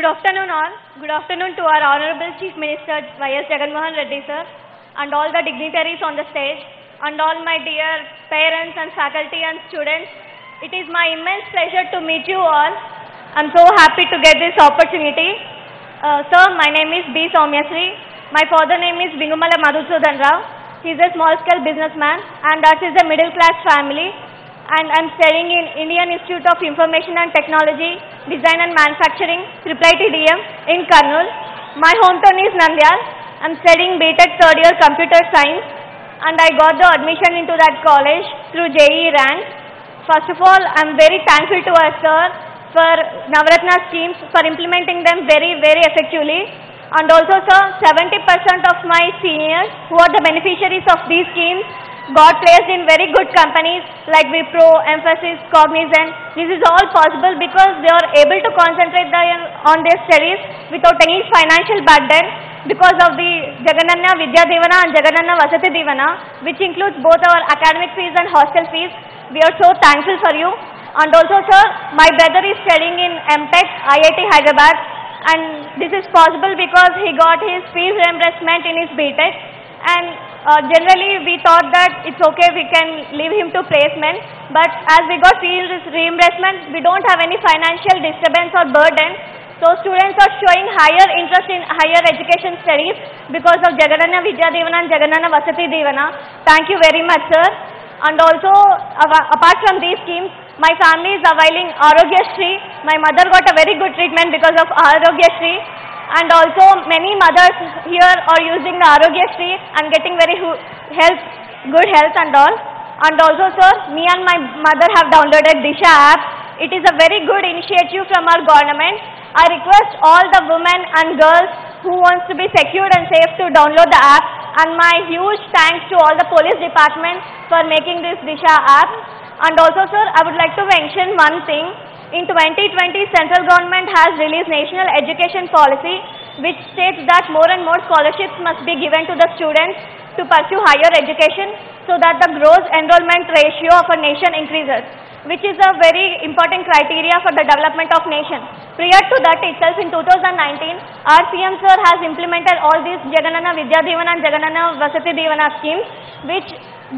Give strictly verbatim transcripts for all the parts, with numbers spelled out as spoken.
Good afternoon all. Good afternoon to our Honorable Chief Minister Y S Jaganmohan Reddy sir, and all the dignitaries on the stage, and all my dear parents and faculty and students. It is my immense pleasure to meet you all. I am so happy to get this opportunity. Uh, sir, my name is B. Soumya Sri. My father name is Vinumala Madhusudan Rao. He is a small-scale businessman, and that is a middle-class family. And I am studying in Indian Institute of Information and Technology Design and Manufacturing, triple I T D M in Karnool. My hometown is Nandyal. I am studying B Tech third year computer science, and I got the admission into that college through J E rank. First of all, I am very thankful to our sir for Navratna schemes, for implementing them very very effectively. And also sir, seventy percent of my seniors who are the beneficiaries of these schemes got placed in very good companies like Wipro, Emphasis, Cognizant. This is all possible because they are able to concentrate on their studies without any financial burden because of the Jagananna Vidya Deevena and Jagananna Vasathi Deevena, which includes both our academic fees and hostel fees. We are so thankful for you. And also sir, my brother is studying in M Tech, I I T Hyderabad, and this is possible because he got his fees reimbursement in his B Tech. And Uh, generally we thought that it's okay, we can leave him to placement, but as we got fee reimbursement, we don't have any financial disturbance or burden. So students are showing higher interest in higher education studies because of Jagananna Vidya Deevena and Jagananna Vasathi Deevena. Thank you very much sir. And also apart from these schemes, my family is availing Arogya Sri. My mother got a very good treatment because of Arogya Sri. And also many mothers here are using the Arogya Sri and getting very health, good health and all. And also sir, me and my mother have downloaded Disha app. It is a very good initiative from our government. I request all the women and girls who wants to be secured and safe to download the app. And my huge thanks to all the police department for making this Disha app. And also sir, I would like to mention one thing. In twenty twenty, central government has released national education policy which states that more and more scholarships must be given to the students to pursue higher education so that the gross enrollment ratio of a nation increases, which is a very important criteria for the development of nation. Prior to that itself, in two thousand nineteen, our C M sir has implemented all these Jagananna Vidya Deevena and Jagananna Vasathi Deevena schemes which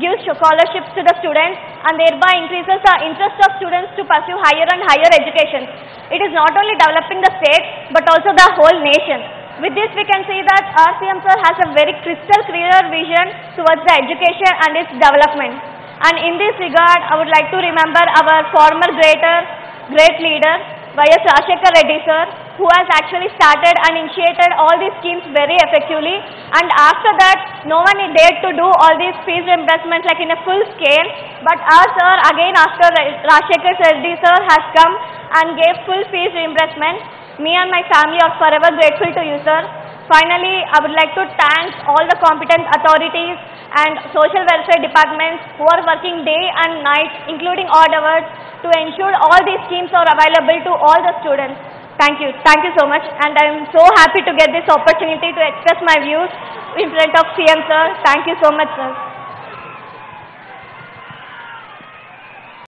gives scholarships to the students and thereby increases the interest of students to pursue higher and higher education. It is not only developing the state but also the whole nation. With this we can see that our C M sir has a very crystal clear vision towards the education and its development. And in this regard, I would like to remember our former greater, great leader Y S Rajasekhara Reddy sir, who has actually started and initiated all these schemes very effectively, and after that no one dared to do all these fees reimbursement like in a full scale, but our sir again after Rajasekhara Reddy sir has come and gave full fees reimbursement. Me and my family are forever grateful to you sir. Finally, I would like to thank all the competent authorities and social welfare departments who are working day and night including odd hours to ensure all these schemes are available to all the students. Thank you. Thank you so much, and I am so happy to get this opportunity to express my views in front of C M sir. Thank you so much sir.